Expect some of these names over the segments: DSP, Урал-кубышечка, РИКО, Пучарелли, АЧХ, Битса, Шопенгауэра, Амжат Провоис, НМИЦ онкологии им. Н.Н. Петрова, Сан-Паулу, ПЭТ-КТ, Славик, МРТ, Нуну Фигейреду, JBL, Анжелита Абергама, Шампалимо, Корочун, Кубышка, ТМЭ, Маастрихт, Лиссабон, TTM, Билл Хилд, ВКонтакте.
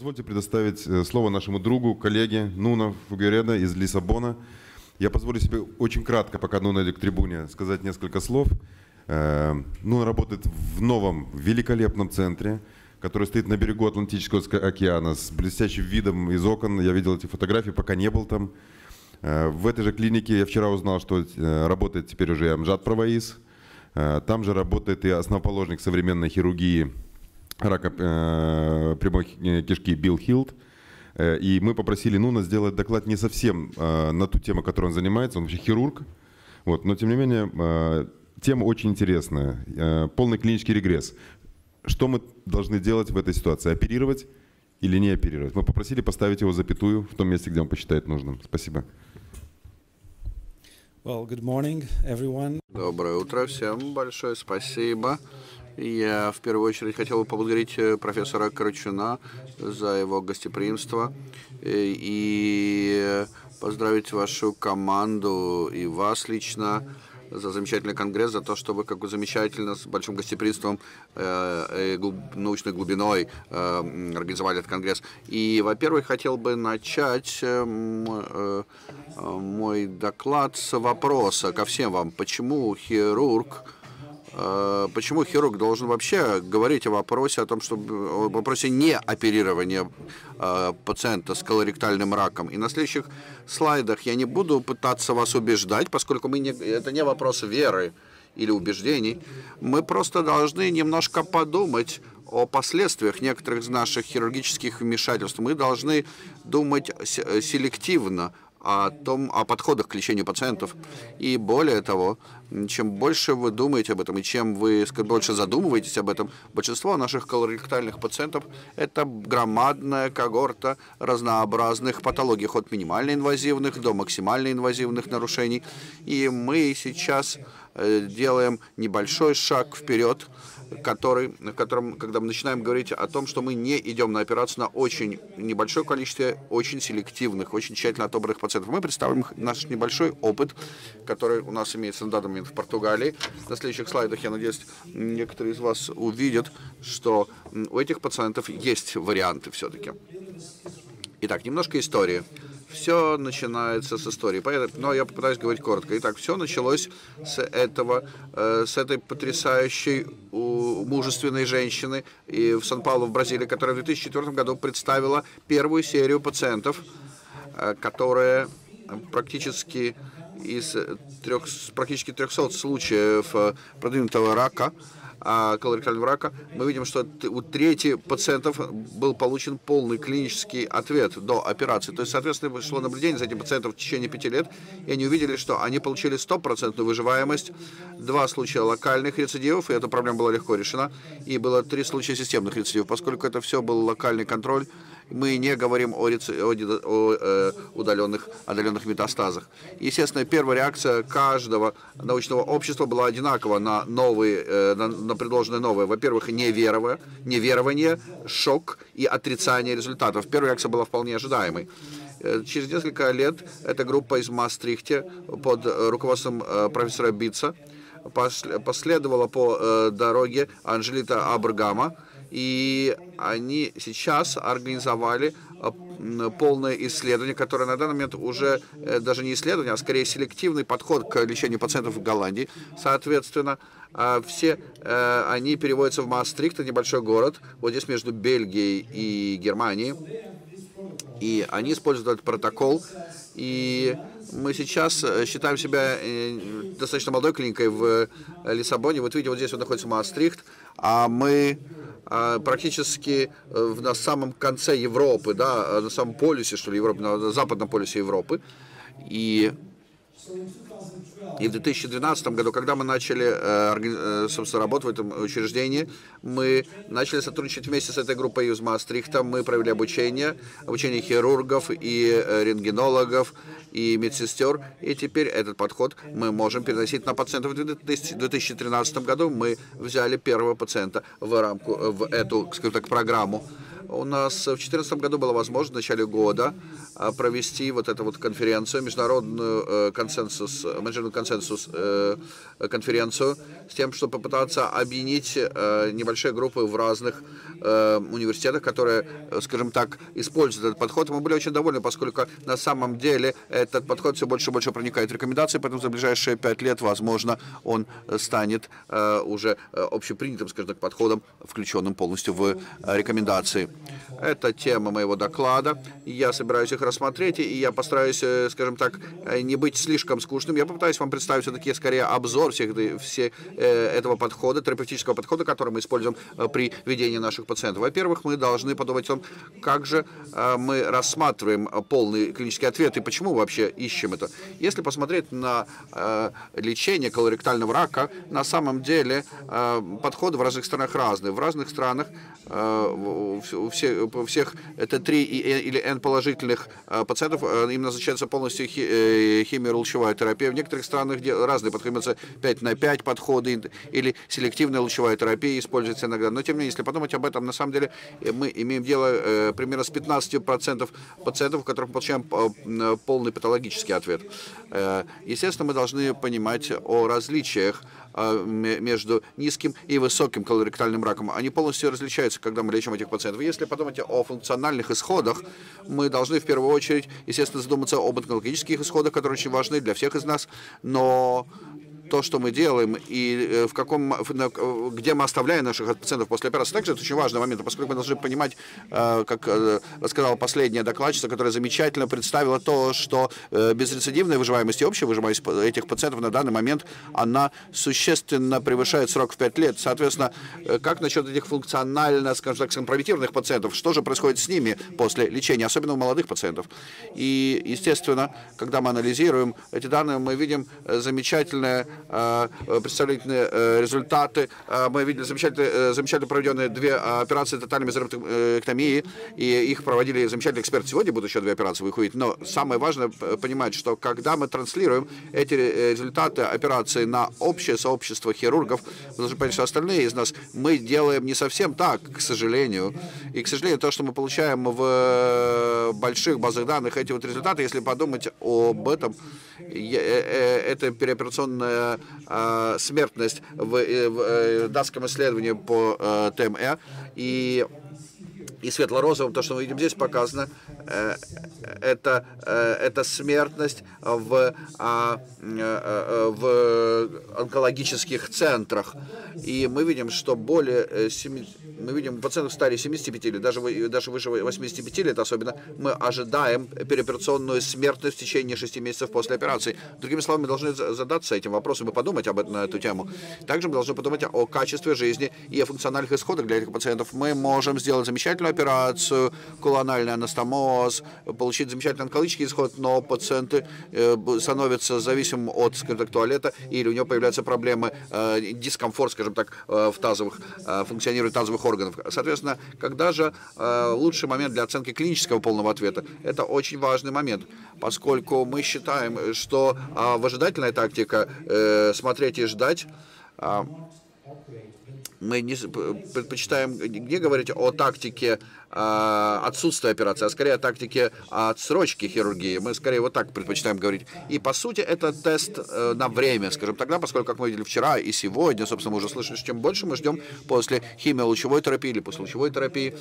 Позвольте предоставить слово нашему другу, коллеге Нуну Фигейреду из Лиссабона. Я позволю себе очень кратко, пока Нуну идет к трибуне, сказать несколько слов. Нуну работает в новом великолепном центре, который стоит на берегу Атлантического океана с блестящим видом из окон. Я видел эти фотографии, пока не был там. В этой же клинике я вчера узнал, что работает теперь уже Амжат Провоис. Там же работает и основоположник современной хирургии рака прямой кишки Билл Хилд. И мы попросили Нуну сделать доклад не совсем на ту тему, которой он занимается. Он вообще хирург. Вот. Но тем не менее, тема очень интересная. Полный клинический регресс. Что мы должны делать в этой ситуации? Оперировать или не оперировать? Мы попросили поставить его запятую в том месте, где он посчитает нужным. Спасибо. Well, good morning, everyone. Доброе утро всем. Большое спасибо. Я в первую очередь хотел бы поблагодарить профессора Корочуна за его гостеприимство и поздравить вашу команду и вас лично за замечательный конгресс, за то, что вы как бы замечательно, с большим гостеприимством научной глубиной организовали этот конгресс. И, во-первых, хотел бы начать мой доклад с вопроса ко всем вам. Почему хирург должен вообще говорить о вопросе, не оперирования пациента с колоректальным раком? И на следующих слайдах я не буду пытаться вас убеждать, поскольку это не вопрос веры или убеждений. Мы просто должны немножко подумать о последствиях некоторых из наших хирургических вмешательств. Мы должны думать селективно о подходах к лечению пациентов. И более того, чем больше вы думаете об этом и чем вы больше задумываетесь об этом, большинство наших колоректальных пациентов – это громадная когорта разнообразных патологий, от минимально-инвазивных до максимально-инвазивных нарушений. И мы сейчас делаем небольшой шаг вперед, когда мы начинаем говорить о том, что мы не идем на операцию на очень небольшое количество очень селективных, очень тщательно отобранных пациентов. Мы представим наш небольшой опыт, который у нас имеется на данный момент в Португалии. На следующих слайдах, я надеюсь, некоторые из вас увидят, что у этих пациентов есть варианты все-таки. Итак, немножко истории. Все начинается с истории, но я попытаюсь говорить коротко. Итак, все началось с этой потрясающей мужественной женщины в Сан-Паулу, в Бразилии, которая в 2004 году представила первую серию пациентов, которые практически из практически 300 случаев продвинутого рака, колоректального рака, мы видим, что у трети пациентов был получен полный клинический ответ до операции. То есть, соответственно, шло наблюдение за этим пациентом в течение 5 лет, и они увидели, что они получили 100% выживаемость, 2 случая локальных рецидивов, и эта проблема была легко решена, и было 3 случая системных рецидивов. Поскольку это все был локальный контроль, мы не говорим о отдаленных метастазах. Естественно, первая реакция каждого научного общества была одинакова на предложенное новое. Во-первых, неверование, шок и отрицание результатов. Первая реакция была вполне ожидаемой. Через несколько лет эта группа из Маастрихта под руководством профессора Битса последовала по дороге Анжелита Абергама, и они сейчас организовали полное исследование, которое на данный момент уже даже не исследование, а скорее селективный подход к лечению пациентов в Голландии. Соответственно, все они переводятся в Маастрихт, небольшой город, вот здесь между Бельгией и Германией. И они используют этот протокол. И мы сейчас считаем себя достаточно молодой клиникой в Лиссабоне. Вот видите, вот здесь вот находится Маастрихт, а мы практически на самом конце Европы, да, на самом полюсе, что ли, Европы, на западном полюсе Европы. И в 2012 году, когда мы начали, собственно, работу в этом учреждении, мы начали сотрудничать вместе с этой группой из Маастрихта. Мы провели обучение хирургов и рентгенологов и медсестер. И теперь этот подход мы можем переносить на пациентов. В 2013 году мы взяли первого пациента в эту, скажем так, программу. У нас в 2014 году была возможность в начале года провести вот эту вот конференцию, международную консенсус, менеджерную конференцию, с тем, чтобы попытаться объединить небольшие группы в разных университетах, которые, скажем так, используют этот подход. Мы были очень довольны, поскольку на самом деле этот подход все больше и больше проникает в рекомендации, поэтому за ближайшие 5 лет, возможно, он станет уже общепринятым, скажем так, подходом, включенным полностью в рекомендации. Это тема моего доклада. Я собираюсь их рассмотреть, и я постараюсь, скажем так, не быть слишком скучным. Я попытаюсь вам представить все-таки скорее обзор всех этого подхода, терапевтического подхода, который мы используем при ведении наших пациентов. Во-первых, мы должны подумать о том, как же мы рассматриваем полный клинический ответ и почему вообще ищем это. Если посмотреть на лечение колоректального рака, на самом деле подходы в разных странах разные. В разных странах у всех это Т3 или Н положительных пациентов им назначается полностью химио-лучевая терапия. В некоторых странах разные подходы, 5 на 5 подходы или селективная лучевая терапия используется иногда. Но тем не менее, если подумать об этом, на самом деле мы имеем дело примерно с 15% пациентов, у которых мы получаем полный патологический ответ. Естественно, мы должны понимать о различиях между низким и высоким колоректальным раком. Они полностью различаются, когда мы лечим этих пациентов. Если подумать о функциональных исходах, мы должны в первую очередь, естественно, задуматься об онкологических исходах, которые очень важны для всех из нас, но то, что мы делаем и где мы оставляем наших пациентов после операции, также это очень важный момент, поскольку мы должны понимать, как рассказала последняя докладчица, которая замечательно представила то, что безрецидивная выживаемость и общая выживаемость этих пациентов на данный момент, она существенно превышает срок в 5 лет. Соответственно, как насчет этих функционально, скажем так, скомпрометированных пациентов? Что же происходит с ними после лечения, особенно у молодых пациентов? И, естественно, когда мы анализируем эти данные, мы видим замечательное представительные результаты. Мы видели замечательно проведенные 2 операции тотальной мезотерэктомии, и их проводили замечательные эксперты. Сегодня будут еще 2 операции, вы их увидите. Но самое важное понимать, что когда мы транслируем эти результаты операции на общее сообщество хирургов, вы должны понять, что остальные из нас мы делаем не совсем так, к сожалению. И, к сожалению, то, что мы получаем в больших базах данных эти вот результаты, если подумать об этом, это переоперационная смертность в датском исследовании по ТМЭ и светло-розовым, то, что мы видим здесь, показано, это смертность в онкологических центрах. И мы видим, что мы видим пациентов старше 75 или даже выше 85 лет, особенно мы ожидаем переоперационную смертность в течение 6 месяцев после операции. Другими словами, мы должны задаться этим вопросом и подумать об этом, на эту тему. Также мы должны подумать о качестве жизни и о функциональных исходах для этих пациентов. Мы можем сделать замечательную операцию, колональный анастоmoз, получить замечательный онкологический исход, но пациенты становятся зависимым от, скажем так, туалета, или у него появляются проблемы, дискомфорт, скажем так, функционирования тазовых органов. Соответственно, когда же лучший момент для оценки клинического полного ответа? Это очень важный момент, поскольку мы считаем, что выжидательная тактика смотреть и ждать, мы предпочитаем не говорить о тактике отсутствия операции, а скорее о тактике отсрочки хирургии. Мы скорее вот так предпочитаем говорить. И, по сути, это тест на время, скажем тогда, поскольку, как мы видели вчера и сегодня, собственно, мы уже слышали, что чем больше мы ждем после химиолучевой терапии или после лучевой терапии,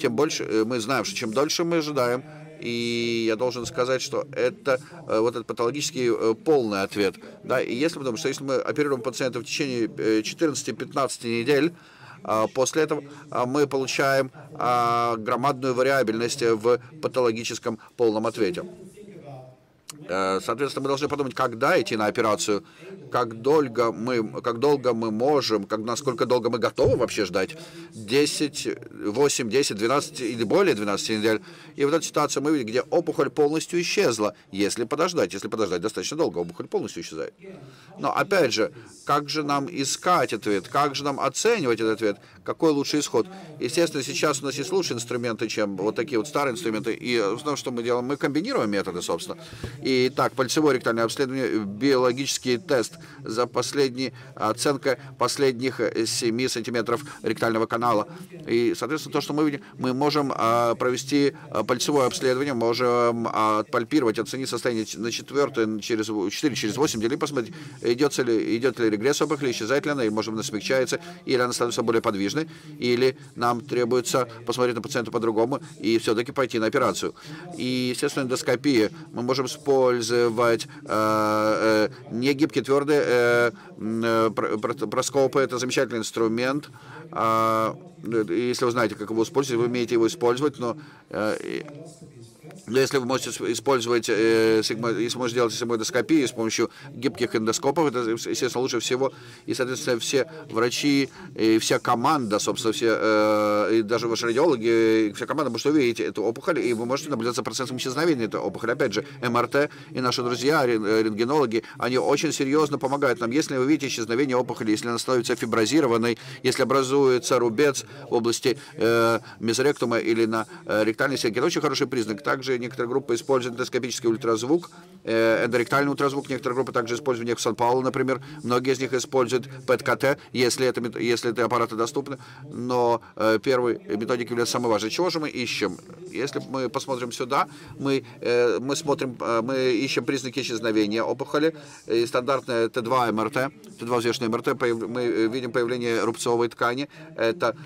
тем больше мы знаем, что чем дольше мы ожидаем, и я должен сказать, что это вот этот патологический полный ответ. Да? И если мы думаем, что если мы оперируем пациента в течение 14-15 недель, после этого мы получаем громадную вариабельность в патологическом полном ответе. Соответственно, мы должны подумать, когда идти на операцию, как долго мы можем, насколько долго мы готовы вообще ждать, 10, 8, 10, 12 или более 12 недель. И вот эту ситуацию мы видим, где опухоль полностью исчезла, если подождать достаточно долго, опухоль полностью исчезает. Но опять же, как же нам искать ответ, как же нам оценивать этот ответ, какой лучший исход? Естественно, сейчас у нас есть лучшие инструменты, чем вот такие вот старые инструменты, и в основном, что мы делаем, мы комбинируем методы, собственно, и Итак, пальцевое ректальное обследование, биологический тест за последний, оценка последних 7 сантиметров ректального канала. И, соответственно, то, что мы видим, мы можем провести пальцевое обследование, можем отпальпировать, оценить состояние на 4 через 8 делим, посмотреть, идет ли регресс опых, или исчезает ли она, или, может быть, она смягчается, или она становится более подвижной, или нам требуется посмотреть на пациента по-другому и все-таки пойти на операцию. И, естественно, эндоскопия. Мы можем использовать негибкие твердые проскопы. Это замечательный инструмент. Если вы знаете, как его использовать, вы умеете его использовать, но... Если вы можете использовать, если можете делать сигмоэндоскопию с помощью гибких эндоскопов, это, естественно, лучше всего. И, соответственно, все врачи, и вся команда, собственно, все, и даже ваши радиологи, вся команда может увидеть эту опухоль, и вы можете наблюдать за процессом исчезновения этой опухоли. Опять же, МРТ и наши друзья, рентгенологи, они очень серьезно помогают нам. Если вы видите исчезновение опухоли, если она становится фиброзированной, если образуется рубец в области мезоректума или на ректальной стенке, это очень хороший признак. Также некоторые группы используют эндоскопический ультразвук, эндоректальный ультразвук. Некоторые группы также используют их в Сан-Паулу, например. Многие из них используют ПЭТ-КТ, если эти аппараты доступны. Но первой методикой является самой важной. Чего же мы ищем? Если мы посмотрим сюда, мы ищем признаки исчезновения опухоли. И стандартное Т2 МРТ, Т2 взвешенное МРТ. Мы видим появление рубцовой ткани. Это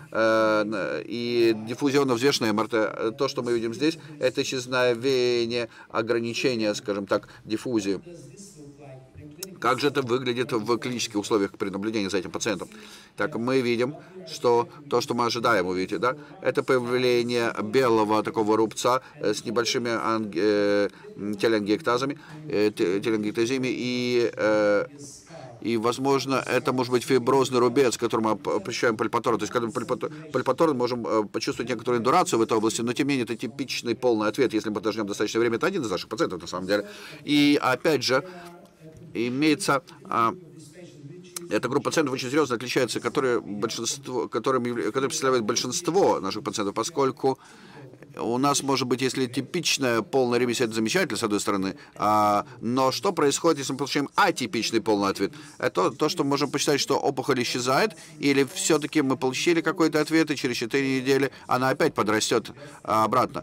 и диффузионно взвешенное МРТ. То, что мы видим здесь, это исчезновение, ограничение, скажем так, диффузии. Как же это выглядит в клинических условиях при наблюдении за этим пациентом? Так, мы видим, что то, что мы ожидаем увидеть, да, это появление белого такого рубца с небольшими теленгиектазами и, возможно, это может быть фиброзный рубец, которому мы причащаем пальпатору. То есть, когда мы пальпатору, мы можем почувствовать некоторую индурацию в этой области, но, тем не менее, это типичный полный ответ, если мы подождем достаточное время. Это один из наших пациентов, на самом деле. И, опять же, имеется... Эта группа пациентов очень серьезно отличается, которые представляют большинство наших пациентов, поскольку у нас, может быть, если типичная полная ремиссия, это замечательно, с одной стороны, но что происходит, если мы получаем атипичный полный ответ? Это то, что мы можем посчитать, что опухоль исчезает, или все-таки мы получили какой-то ответ, и через 4 недели она опять подрастет обратно.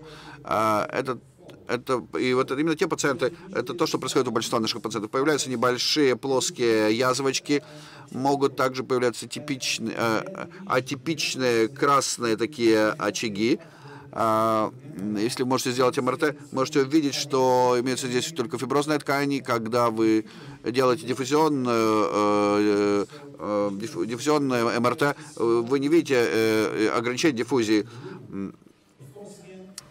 И вот именно те пациенты, это то, что происходит у большинства наших пациентов. Появляются небольшие плоские язвочки, могут также появляться атипичные красные такие очаги. Если вы можете сделать МРТ, можете увидеть, что имеется здесь только фиброзная ткань. Когда вы делаете диффузионное МРТ, вы не видите ограничения диффузии.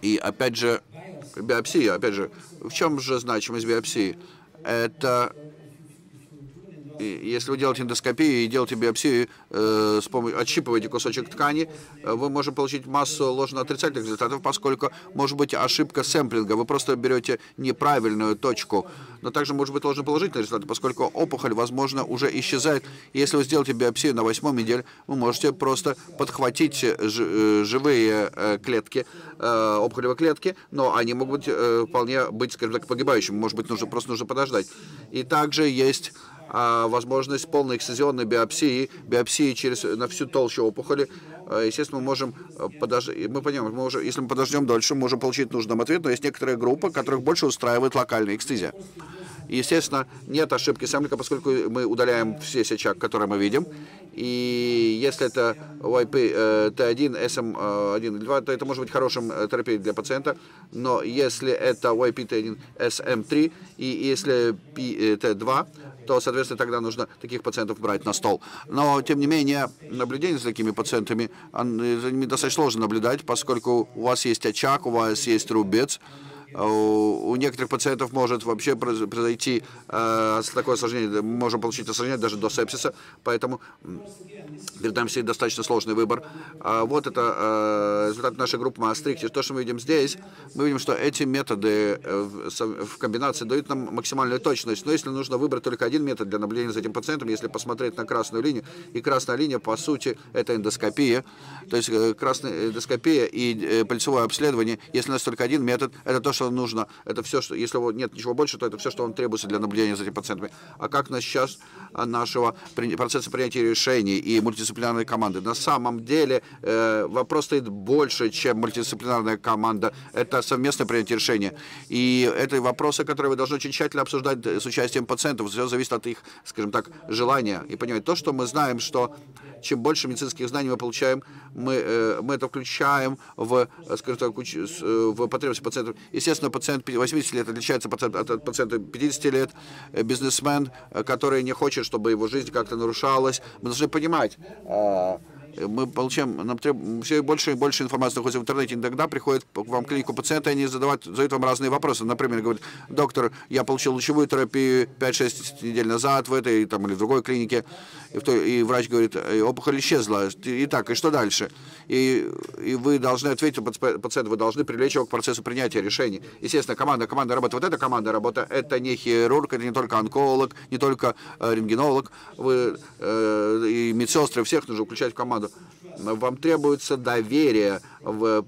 И опять же, биопсия, опять же, в чем же значимость биопсии? Это, если вы делаете эндоскопию и делаете биопсию, отщипываете кусочек ткани, вы можете получить массу ложно-отрицательных результатов, поскольку может быть ошибка сэмплинга, вы просто берете неправильную точку, но также может быть ложноположительный результат, поскольку опухоль, возможно, уже исчезает. Если вы сделаете биопсию на 8-й неделе, вы можете просто подхватить живые клетки, опухолевые клетки, но они могут вполне быть, скажем так, погибающими, может быть, просто нужно подождать. И также есть возможность полной эксцизионной биопсии на всю толщу опухоли. Естественно, мы можем подождать, мы понимаем, если мы подождем дольше, мы можем получить нужный ответ, но есть некоторые группы, которых больше устраивает локальная эксцизия. Естественно, нет ошибки сэмплинга, поскольку мы удаляем все сечак, которые мы видим. И если это YP-T1, SM1 или 2, то это может быть хорошим терапией для пациента. Но если это YP-T1, SM3 и если T2, то, соответственно, тогда нужно таких пациентов брать на стол. Но, тем не менее, наблюдение за такими пациентами достаточно сложно наблюдать, поскольку у вас есть очаг, у вас есть рубец. У некоторых пациентов может вообще произойти такое осложнение, мы можем получить осложнение даже до сепсиса, поэтому перед нами стоит достаточно сложный выбор. Вот это результат нашей группы Маастрихте. То, что мы видим здесь, мы видим, что эти методы в комбинации дают нам максимальную точность, но если нужно выбрать только один метод для наблюдения за этим пациентом, если посмотреть на красную линию, и красная линия, по сути, это эндоскопия, то есть красная эндоскопия и пальцевое обследование, если у нас только один метод, это то, что что нужно, это все, что, если нет ничего больше, то это все, что вам требуется для наблюдения за этими пациентами. А как на сейчас нашего процесса принятия решений и мультидисциплинарной команды? На самом деле вопрос стоит больше, чем мультидисциплинарная команда. Это совместное принятие решений. И это вопросы, которые вы должны очень тщательно обсуждать с участием пациентов. Все зависит от их, скажем так, желания. И понимать то, что мы знаем, что чем больше медицинских знаний мы получаем, мы это включаем в, скажем так, в потребности пациентов. Естественно, пациент 80 лет отличается от пациента 50 лет, бизнесмен, который не хочет, чтобы его жизнь как-то нарушалась. Мы должны понимать, мы получаем, нам требуется все больше и больше информации находится в интернете. Иногда приходят к вам в клинику пациенты, и они задают вам разные вопросы. Например, говорят: доктор, я получил лучевую терапию 5-6 недель назад в этой там, или в другой клинике. И врач говорит: опухоль исчезла. Итак, и что дальше? И вы должны ответить пациенту, вы должны привлечь его к процессу принятия решений. Естественно, команда работает. Вот эта команда работа, это не хирург, это не только онколог, не только рентгенолог. Вы, и медсестры, всех нужно включать в команду. Вам требуется доверие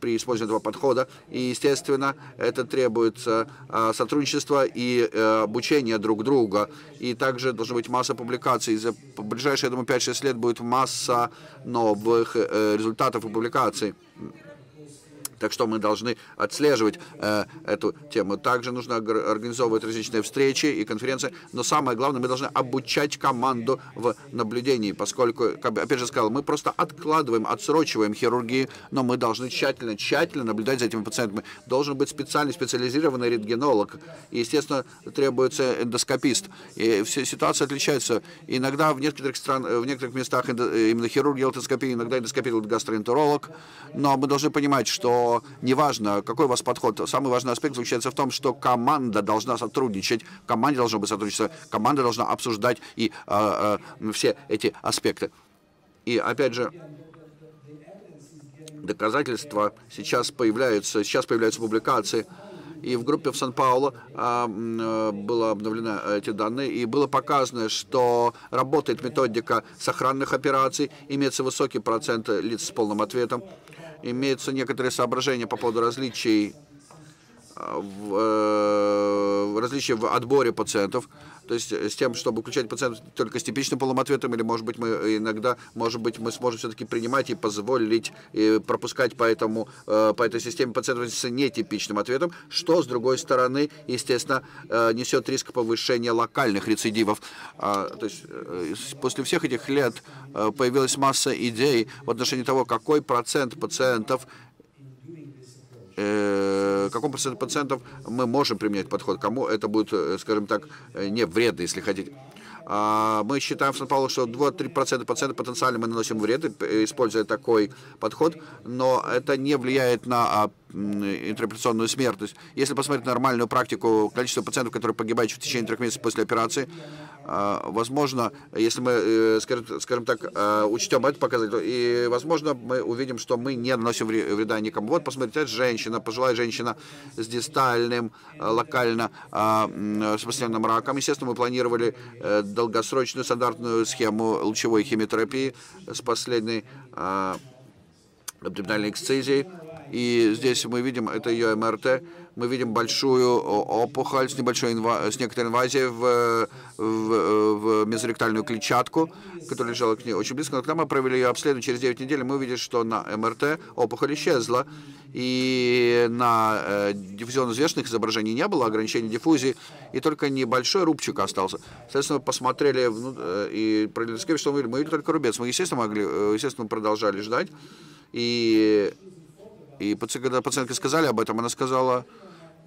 при использовании этого подхода. И, естественно, это требуется сотрудничество и обучение друг друга. И также должна быть масса публикаций. За ближайшие, я думаю, 5-6 лет будет масса новых результатов и публикаций. Так что мы должны отслеживать эту тему. Также нужно организовывать различные встречи и конференции. Но самое главное, мы должны обучать команду в наблюдении, поскольку, как, опять же сказал, мы просто откладываем, отсрочиваем хирургию, но мы должны тщательно наблюдать за этими пациентами. Должен быть специальный, специализированный рентгенолог. И, естественно, требуется эндоскопист. И все ситуации отличаются. Иногда в некоторых странах, в некоторых местах именно хирург делает эндоскопию, иногда эндоскопию делает гастроэнтеролог. Но мы должны понимать, что неважно, какой у вас подход, самый важный аспект заключается в том, что команда должна сотрудничать, в команде должно быть сотрудничество, команда должна обсуждать и все эти аспекты. И опять же, доказательства сейчас появляются публикации. И в группе в Сан-Паулу было обновлено эти данные, и было показано, что работает методика сохранных операций, имеется высокий процент лиц с полным ответом, имеются некоторые соображения по поводу различий в отборе пациентов, то есть с тем, чтобы включать пациентов только с типичным полным ответом, или, может быть, мы иногда, может быть, мы сможем все-таки принимать и позволить и пропускать по этой системе пациентов с нетипичным ответом, что, с другой стороны, естественно, несет риск повышения локальных рецидивов. То есть после всех этих лет появилась масса идей в отношении того, какой процент пациентов какому проценту пациентов мы можем применять подход, кому это будет, скажем так, не вредно, если хотите. Мы считаем в Сан-Паулу, что 2-3% пациентов потенциально мы наносим вред, используя такой подход, но это не влияет на интерпретационную смертность. Если посмотреть на нормальную практику, количество пациентов, которые погибают в течение 3 месяцев после операции, возможно, если мы, скажем так, учтем этот показатель, и, возможно, мы увидим, что мы не наносим вреда никому. Вот, посмотрите, это женщина, пожилая женщина с дистальным, локально распространенным раком. Естественно, мы планировали долгосрочную стандартную схему лучевой химиотерапии с последней абдоминальной эксцизией. И здесь мы видим, это ее МРТ, мы видим большую опухоль с небольшой некоторой инвазией в мезоректальную клетчатку, которая лежала к ней очень близко. Но когда мы провели ее обследование через 9 недель, мы увидели, что на МРТ опухоль исчезла. И на диффузионно-взвешенных изображений не было ограничений диффузии, и только небольшой рубчик остался. Соответственно, посмотрели и провели скрипт, что мы видели только рубец. Мы, естественно, продолжали ждать. И когда пациентке сказали об этом, она сказала: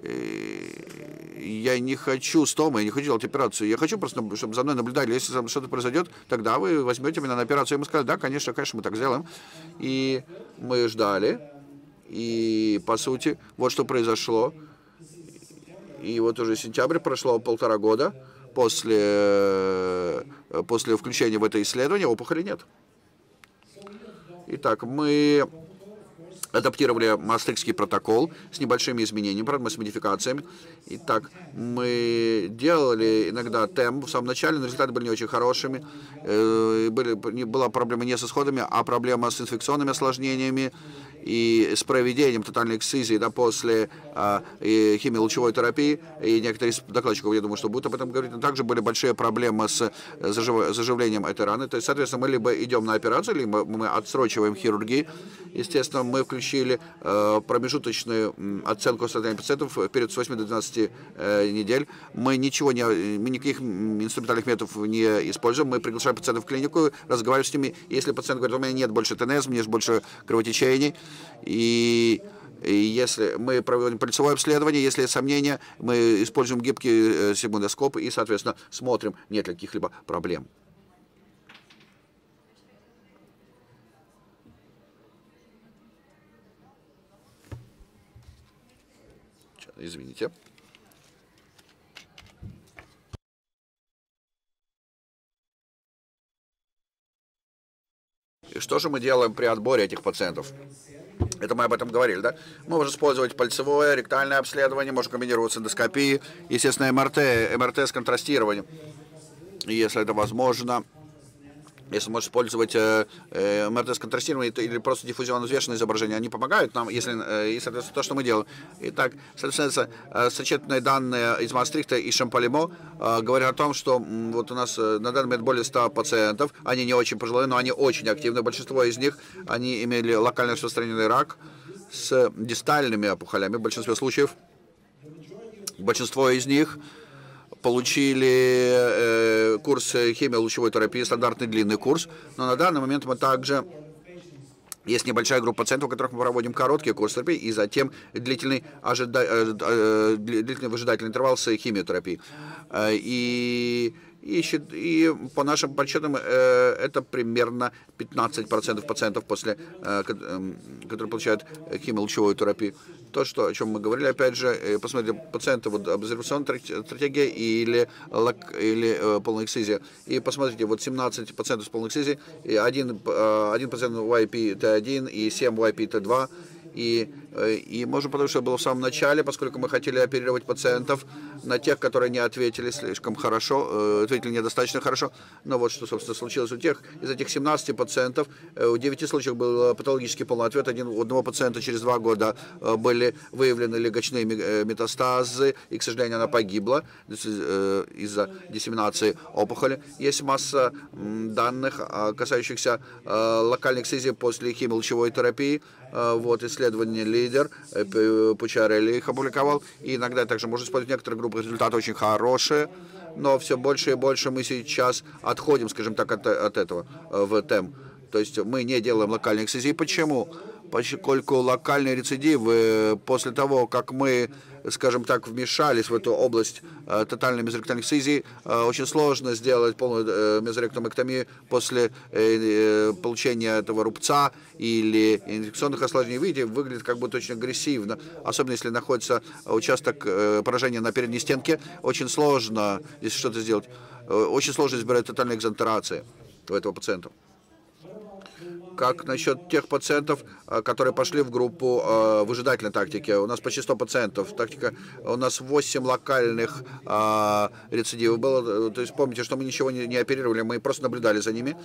я не хочу стома, я не хочу делать операцию, я хочу просто, чтобы за мной наблюдали, если что-то произойдет, тогда вы возьмете меня на операцию. И мы сказали: да, конечно, конечно, мы так сделаем. И мы ждали, и, по сути, вот что произошло. И вот уже сентябрь, прошло 1,5 года после включения в это исследование, опухоли нет. Итак, мы адаптировали Маастрихтский протокол с небольшими изменениями, правда, с модификациями. Итак, мы делали иногда темп в самом начале, но результаты были не очень хорошими. Была проблема не с исходами, а проблема с инфекционными осложнениями. и с проведением тотальной эксцизии после химиолучевой терапии, и некоторые из докладчиков, я думаю, что будут об этом говорить, но также были большие проблемы с заживлением этой раны. То есть, соответственно, мы либо идем на операцию, либо мы отсрочиваем хирургии. Естественно, мы включили промежуточную оценку состояния пациентов в период с 8 до 12 недель. Мы никаких инструментальных методов не используем. Мы приглашаем пациентов в клинику, разговариваем с ними. Если пациент говорит, у меня нет больше ТНС, у меня есть больше кровотечений, и если мы проводим пальцевое обследование, если есть сомнения, мы используем гибкий сегмундоскоп и, соответственно, смотрим, нет ли каких-либо проблем. Извините. И что же мы делаем при отборе этих пациентов? Это мы об этом говорили, да? Мы можем использовать пальцевое, ректальное обследование, можем комбинировать с эндоскопией, естественно, МРТ с контрастированием, если это возможно. Если можешь использовать МРТ с контрастированием или просто диффузионно взвешенное изображение, они помогают нам, и, соответственно, то, что мы делаем. Итак, соответственно, сочетанные данные из Маастрихта и Шампалимо говорят о том, что вот у нас на данный момент более 100 пациентов, они не очень пожилые, но они очень активны. Большинство из них, они имели локально распространенный рак с дистальными опухолями. В большинстве случаев, большинство из них получили курс химио-лучевой терапии, стандартный длинный курс. Но на данный момент мы также... Есть небольшая группа пациентов, у которых мы проводим короткий курс терапии и затем длительный выжидательный интервал с химиотерапией. И по нашим подсчетам это примерно 15% пациентов, которые получают химиолучевую терапию. То, о чем мы говорили, опять же, посмотрите, пациенты, вот обсервационная стратегия или полная эксцизия. И посмотрите, вот 17 пациентов с полной эксцизией, 1 пациент YP-T1 и 7 YP-T2. И можно потому, что было в самом начале, поскольку мы хотели оперировать пациентов на тех, которые не ответили слишком хорошо, ответили недостаточно хорошо. Но вот что, собственно, случилось у тех. Из этих 17 пациентов, у 9 случаев был патологический полный ответ. У одного пациента через 2 года были выявлены легочные метастазы, и, к сожалению, она погибла из-за диссеминации опухоли. Есть масса данных, касающихся локальной эксцизии после химиолучевой терапии. Вот исследование «Лидер», Пучарелли их опубликовал. И иногда также можно использовать некоторые группы, результаты очень хорошие, но все больше и больше мы сейчас отходим, скажем так, от этого в темп. То есть мы не делаем локальной эксцизии. Почему? Поскольку локальные рецидивы, после того, как мы, скажем так, вмешались в эту область тотальной мезоректальной эксцизии, очень сложно сделать полную мезоректомэктомию после получения этого рубца или инфекционных осложнений. Видите, выглядит как будто очень агрессивно, особенно если находится участок поражения на передней стенке. Очень сложно здесь что-то сделать. Очень сложно избирать тотальные экзонтерации у этого пациента. Как насчет тех пациентов, которые пошли в группу выжидательной тактики? У нас почти 100 пациентов. Тактика, у нас 8 локальных рецидивов было. То есть помните, что мы ничего не оперировали, мы просто наблюдали за ними.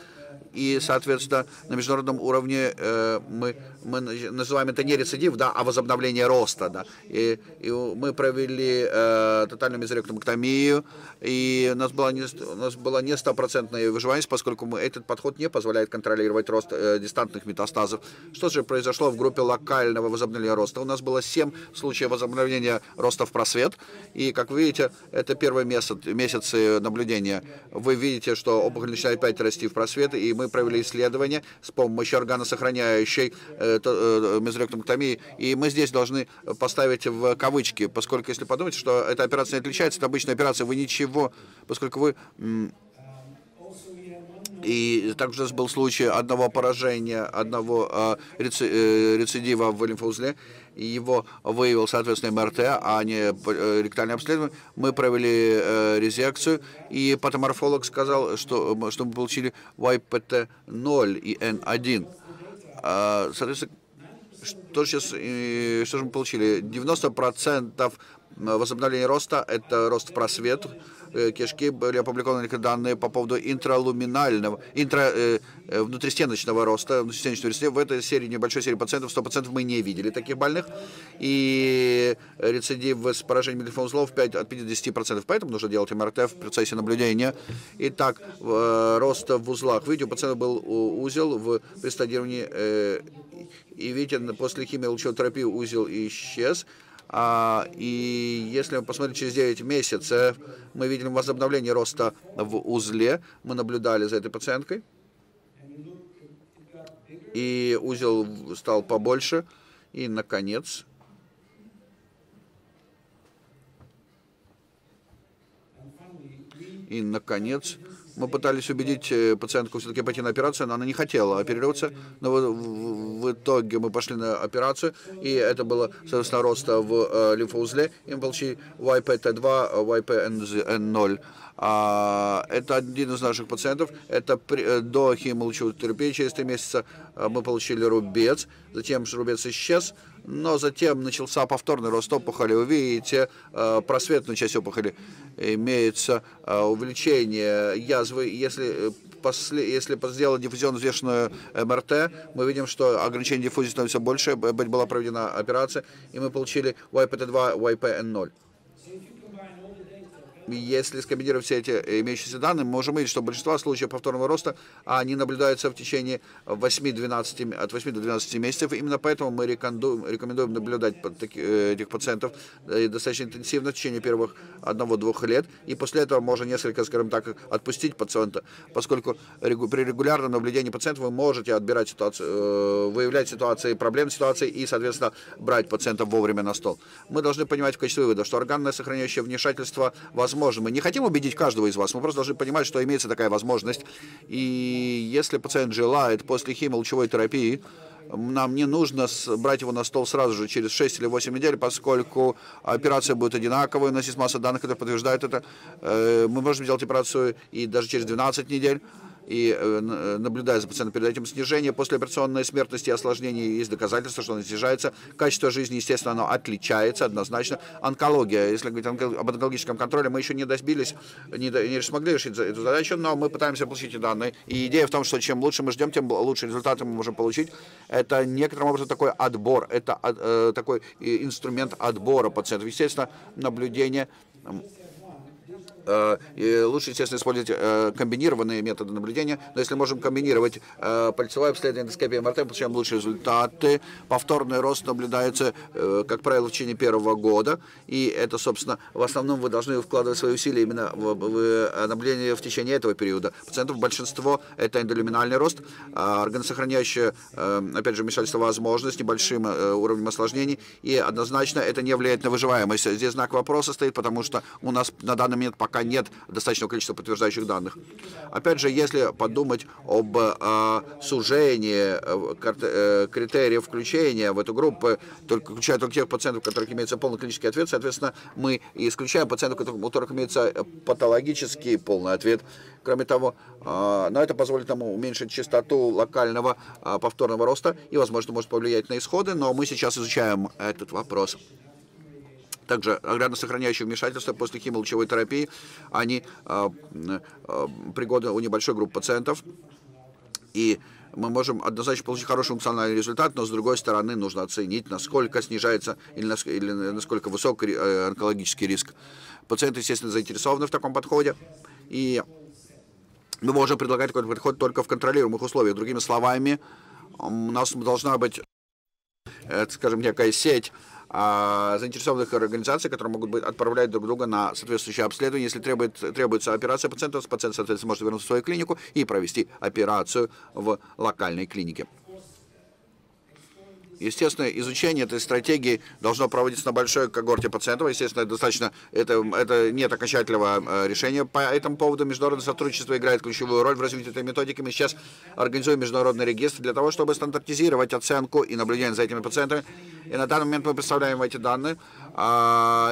И, соответственно, на международном уровне мы называем это не рецидив, да, а возобновление роста. Да. И мы провели тотальную мезоректомэктомию, и у нас была не 100% выживаемость, поскольку этот подход не позволяет контролировать рост дистантных метастазов. Что же произошло в группе локального возобновления роста? У нас было 7 случаев возобновления роста в просвет. И, как вы видите, это первые месяцы наблюдения. Вы видите, что опухоль начинает опять расти в просвет, и мы провели исследование с помощью органосохраняющей мезоректомэктомии. И мы здесь должны поставить в кавычки, поскольку, если подумать, что эта операция не отличается от обычной операции, вы ничего, поскольку вы... И также у нас был случай одного поражения, одного рецидива в лимфоузле. Его выявил, соответственно, МРТ, а не ректальное обследование. Мы провели резекцию, и патоморфолог сказал, что мы получили YPT0 и N1. Соответственно, Что же мы получили? 90% возобновления роста – это рост в просвет кишки. Были опубликованы данные по поводу интралуминального, внутристеночного роста. В этой серии, небольшой серии пациентов, 100% мы не видели таких больных. И рецидив с поражением мелифоновых узлов 5, от 5 до 10%. Поэтому нужно делать МРТ в процессе наблюдения. Итак, рост в узлах. Видите, у пациента был узел при стадировании. И видите, после химиолучетерапии узел исчез. И если мы посмотрим через 9 месяцев, мы видим возобновление роста в узле. Мы наблюдали за этой пациенткой. И узел стал побольше. И, наконец, мы пытались убедить пациентку все-таки пойти на операцию, но она не хотела оперироваться. Но в итоге мы пошли на операцию, и это было, соответственно, рост в лимфоузле. И мы получили YPT2, YPN0. Это один из наших пациентов. Это до химиолучетерапии через 3 месяца мы получили рубец. Затем рубец исчез. Но затем начался повторный рост опухоли. Вы видите, просветную часть опухоли имеется увеличение язвы. Если сделать диффузионно взвешенную МРТ, мы видим, что ограничение диффузии становится больше. Была проведена операция, и мы получили YPT2, YPN0. Если скомбинировать все эти имеющиеся данные, мы можем видеть, что большинство случаев повторного роста они наблюдаются в течение 8 до 12 месяцев. Именно поэтому мы рекомендуем наблюдать этих пациентов достаточно интенсивно в течение первых 1-2 лет. И после этого можно несколько, скажем так, отпустить пациента, поскольку при регулярном наблюдении пациентов вы можете отбирать ситуацию, выявлять ситуации, проблемы ситуации и, соответственно, брать пациентов вовремя на стол. Мы должны понимать в качестве вывода, что органное сохраняющее вмешательство возможно. Мы не хотим убедить каждого из вас, мы просто должны понимать, что имеется такая возможность. И если пациент желает после химиолучевой терапии, нам не нужно брать его на стол сразу же через 6 или 8 недель, поскольку операция будет одинаковой, у нас есть масса данных, которые подтверждают это. Мы можем сделать операцию и даже через 12 недель. И наблюдая за пациентом перед этим, снижение послеоперационной смертности и осложнений, есть доказательства, что она снижается. Качество жизни, естественно, оно отличается однозначно. Онкология. Если говорить об онкологическом контроле, мы еще не добились, не смогли решить эту задачу, но мы пытаемся получить эти данные. И идея в том, что чем лучше мы ждем, тем лучше результаты мы можем получить. Это некоторым образом такой отбор, это такой инструмент отбора пациентов. Естественно, наблюдение. И лучше, естественно, использовать комбинированные методы наблюдения. Но если можем комбинировать пальцевое обследование, эндоскопию, МРТ, получаем лучшие результаты. Повторный рост наблюдается, как правило, в течение первого года. И это, собственно, в основном вы должны вкладывать свои усилия именно в наблюдение в течение этого периода. Пациентов большинство – это эндолюминальный рост, органосохраняющее, опять же, вмешательство возможность, небольшим уровнем осложнений. И однозначно это не влияет на выживаемость. Здесь знак вопроса стоит, потому что у нас на данный момент пока нет достаточного количества подтверждающих данных. Опять же, если подумать об сужении критериев включения в эту группу, включая только тех пациентов, у которых имеется полный клинический ответ, соответственно, мы исключаем пациентов, у которых имеется патологический полный ответ. Кроме того, но это позволит нам уменьшить частоту локального повторного роста и, возможно, может повлиять на исходы, но мы сейчас изучаем этот вопрос. Также органосохраняющие вмешательства после химиолучевой терапии, они пригодны у небольшой группы пациентов. И мы можем однозначно получить хороший функциональный результат, но с другой стороны нужно оценить, насколько снижается или насколько высок онкологический риск. Пациенты, естественно, заинтересованы в таком подходе. И мы можем предлагать такой подход только в контролируемых условиях. Другими словами, у нас должна быть, скажем, некая сеть заинтересованных организаций, которые могут отправлять друг друга на соответствующее обследование. Если требуется операция пациента, пациент, соответственно, может вернуться в свою клинику и провести операцию в локальной клинике. Естественно, изучение этой стратегии должно проводиться на большой когорте пациентов. Естественно, достаточно, это нет окончательного решения по этому поводу. Международное сотрудничество играет ключевую роль в развитии этой методики. Мы сейчас организуем международный регистр для того, чтобы стандартизировать оценку и наблюдение за этими пациентами. И на данный момент мы представляем эти данные.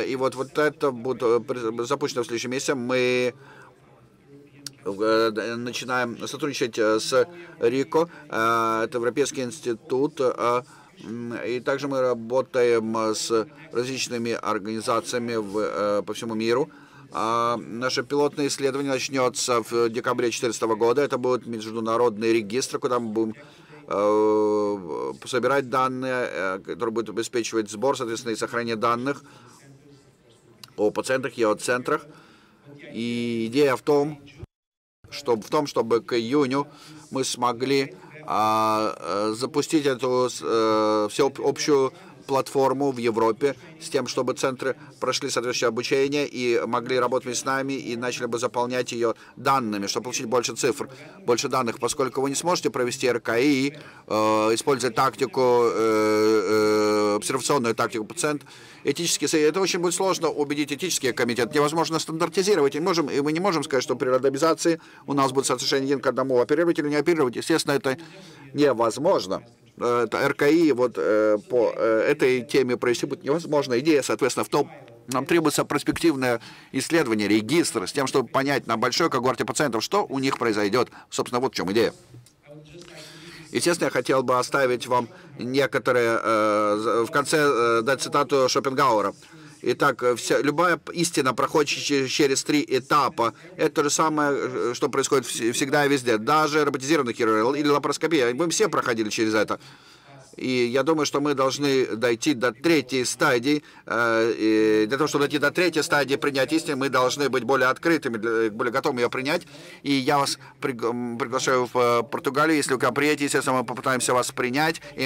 И вот это будет запущено в следующем месяце. Мы начинаем сотрудничать с РИКО, это Европейский институт И также мы работаем с различными организациями по всему миру. Наше пилотное исследование начнется в декабре 2014 года. Это будет международный регистр, куда мы будем собирать данные, которые будут обеспечивать сбор, соответственно, и сохранение данных о пациентах и о центрах. И идея в том, чтобы к июню мы смогли запустить эту всеобщую платформу в Европе с тем, чтобы центры прошли соответствующее обучение и могли работать с нами и начали бы заполнять ее данными, чтобы получить больше цифр, больше данных, поскольку вы не сможете провести РКИ, используя тактику, обсервационную тактику пациента. Этические советы. Это очень будет сложно убедить этический комитет. Невозможно стандартизировать. И мы не можем сказать, что при рандомизации у нас будет соотношение 1:1, оперировать или не оперировать. Естественно, это невозможно. Это РКИ вот по этой теме провести будет невозможно. Идея, соответственно, в том, нам требуется перспективное исследование, регистр, с тем, чтобы понять на большой когорте пациентов, что у них произойдет. Собственно, вот в чем идея. Естественно, я хотел бы оставить вам некоторые, в конце дать цитату Шопенгауэра. Итак, любая истина проходит через 3 этапа. Это то же самое, что происходит всегда и везде. Даже роботизированная хирургия или лапароскопия. Мы все проходили через это. И я думаю, что мы должны дойти до третьей стадии. Для того, чтобы дойти до третьей стадии принятия истины, мы должны быть более открытыми, более готовыми ее принять. И я вас приглашаю в Португалию. Если вы к нам приедете, естественно, мы попытаемся вас принять. И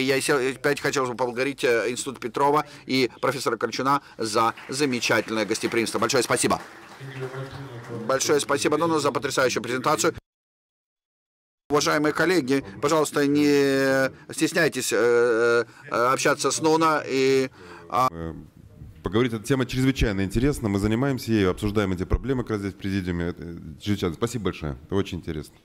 я опять хотел бы поблагодарить Институт Петрова и профессора Корочуна за замечательное гостеприимство. Большое спасибо. Большое спасибо, Нуну, за потрясающую презентацию. Уважаемые коллеги, пожалуйста, не стесняйтесь общаться с Нуна. Поговорить, эта тема чрезвычайно интересна. Мы занимаемся ею, обсуждаем эти проблемы как раз здесь в президиуме. Спасибо большое, это очень интересно.